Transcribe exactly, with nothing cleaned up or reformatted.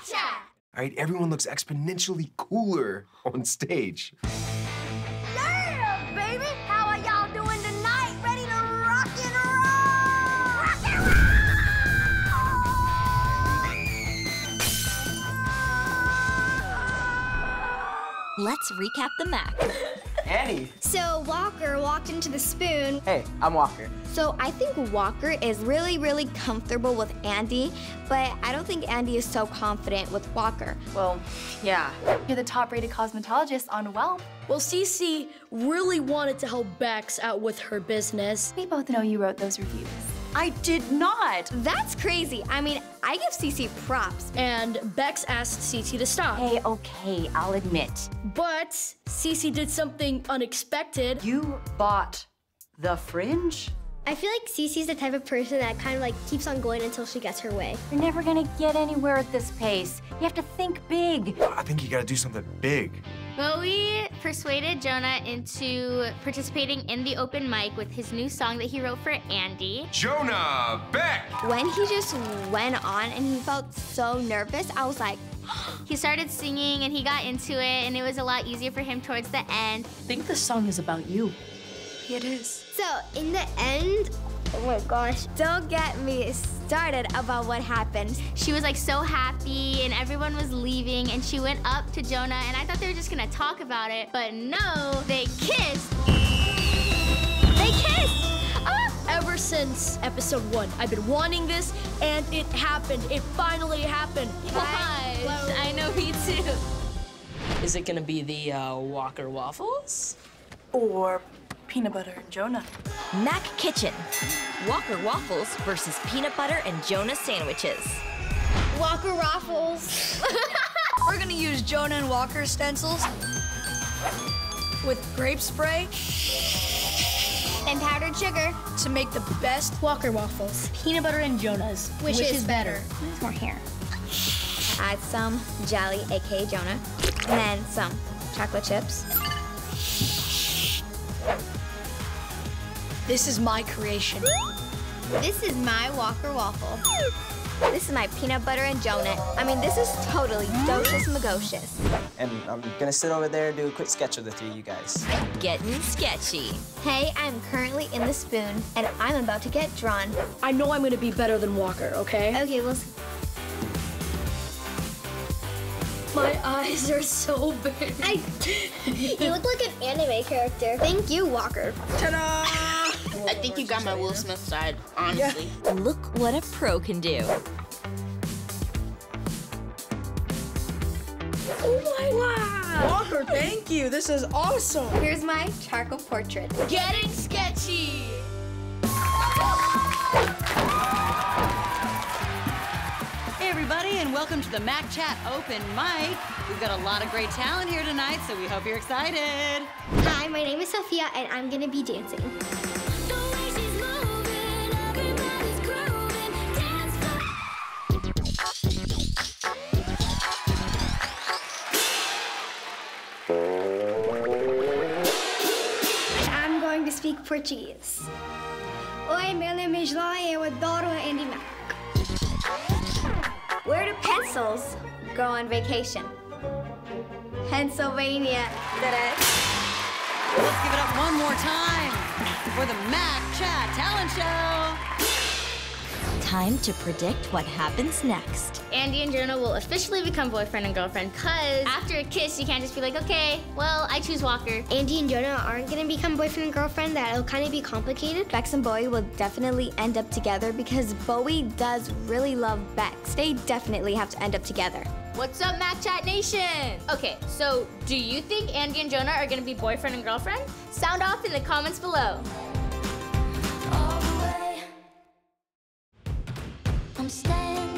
Mac Chat! All right, everyone looks exponentially cooler on stage. Yeah, baby! How are y'all doing tonight? Ready to rock and roll! Rock and roll! Let's recap the Mac. Andi. So Walker walked into the spoon. Hey, I'm Walker. So I think Walker is really, really comfortable with Andi, but I don't think Andi is so confident with Walker. Well, yeah. You're the top-rated cosmetologist on Well. Well, Cece really wanted to help Bex out with her business. We both know you wrote those reviews. I did not. That's crazy. I mean, I give Cece props. And Bex asked Cece to stop. Hey, okay, I'll admit. But Cece did something unexpected. You bought the fringe? I feel like Cece's the type of person that kind of like keeps on going until she gets her way. You're never gonna get anywhere at this pace. You have to think big. I think you gotta do something big. Well, we persuaded Jonah into participating in the open mic with his new song that he wrote for Andi. Jonah Beck! When he just went on and he felt so nervous, I was like, he started singing and he got into it and it was a lot easier for him towards the end. I think the song is about you. It is. So in the end, oh my gosh, don't get me started about what happened. She was like so happy and everyone was leaving and she went up to Jonah and I thought they were just gonna talk about it, but no, they kissed. They kissed! Oh! Ever since episode one, I've been wanting this and it happened. It finally happened. Why? Well, I know, me too. Is it gonna be the uh, Walker Waffles? Or Peanut Butter and Jonah? Mac Kitchen. Walker Waffles versus Peanut Butter and Jonah Sandwiches. Walker Waffles. We're gonna use Jonah and Walker stencils with grape spray and powdered sugar to make the best Walker Waffles. Peanut Butter and Jonah's. Which, Which is, is better? There's more here. Add some jelly, A K A Jonah, and then some chocolate chips. This is my creation. This is my Walker Waffle. This is my Peanut Butter and Jonah. I mean, this is totally docious magocious. And I'm gonna sit over there and do a quick sketch of the three of you guys. Getting sketchy. Hey, I'm currently in the spoon, and I'm about to get drawn. I know I'm gonna be better than Walker, okay? Okay, well... My eyes are so big. I, you look like an anime character. Thank you, Walker. Ta-da! I think you got my Will Smith side, honestly. Yeah. Look what a pro can do. Oh my wow! Walker, thank you. This is awesome. Here's my charcoal portrait. Getting sketchy. Hey everybody, and welcome to the Mac Chat Open Mic. We've got a lot of great talent here tonight, so we hope you're excited. Hi, my name is Sophia, and I'm gonna be dancing. Speak Portuguese. Oi, meu nome é Jonah e eu adoro Andi Mack. Where do pencils go on vacation? Pennsylvania. Let's give it up one more time for the Mac Chat Talent Show. Time to predict what happens next. Andi and Jonah will officially become boyfriend and girlfriend because after a kiss, you can't just be like, okay, well, I choose Walker. Andi and Jonah aren't gonna become boyfriend and girlfriend. That'll kind of be complicated. Bex and Bowie will definitely end up together because Bowie does really love Bex. They definitely have to end up together. What's up, Mac Chat Nation? Okay, so do you think Andi and Jonah are gonna be boyfriend and girlfriend? Sound off in the comments below. All the way. I'm staying.